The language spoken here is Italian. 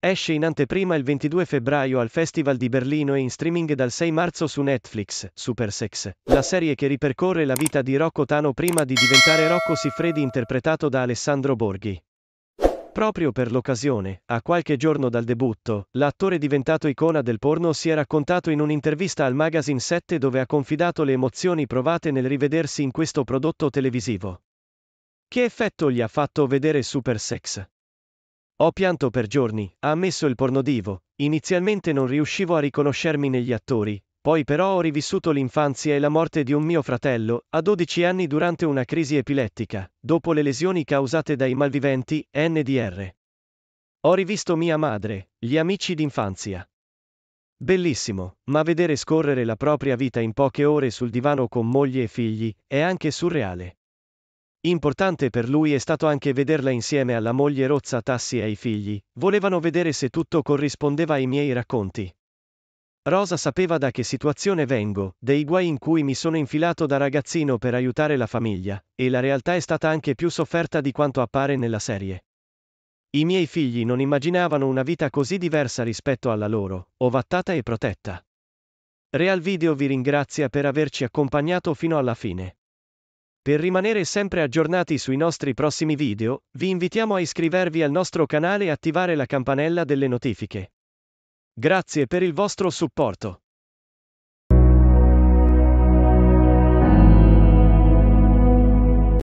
Esce in anteprima il 22 febbraio al Festival di Berlino e in streaming dal 6 marzo su Netflix, Supersex, la serie che ripercorre la vita di Rocco Tano prima di diventare Rocco Siffredi interpretato da Alessandro Borghi. Proprio per l'occasione, a qualche giorno dal debutto, l'attore diventato icona del porno si è raccontato in un'intervista al magazine 7 dove ha confidato le emozioni provate nel rivedersi in questo prodotto televisivo. Che effetto gli ha fatto vedere Supersex? Ho pianto per giorni, ha ammesso il pornodivo, inizialmente non riuscivo a riconoscermi negli attori, poi però ho rivissuto l'infanzia e la morte di un mio fratello, a 12 anni durante una crisi epilettica, dopo le lesioni causate dai malviventi, NDR. Ho rivisto mia madre, gli amici d'infanzia. Bellissimo, ma vedere scorrere la propria vita in poche ore sul divano con moglie e figli, è anche surreale. Importante per lui è stato anche vederla insieme alla moglie Rozsa Tassi e ai figli, volevano vedere se tutto corrispondeva ai miei racconti. Rosa sapeva da che situazione vengo, dei guai in cui mi sono infilato da ragazzino per aiutare la famiglia, e la realtà è stata anche più sofferta di quanto appare nella serie. I miei figli non immaginavano una vita così diversa rispetto alla loro, ovattata e protetta. Real Video vi ringrazia per averci accompagnato fino alla fine. Per rimanere sempre aggiornati sui nostri prossimi video, vi invitiamo a iscrivervi al nostro canale e attivare la campanella delle notifiche. Grazie per il vostro supporto.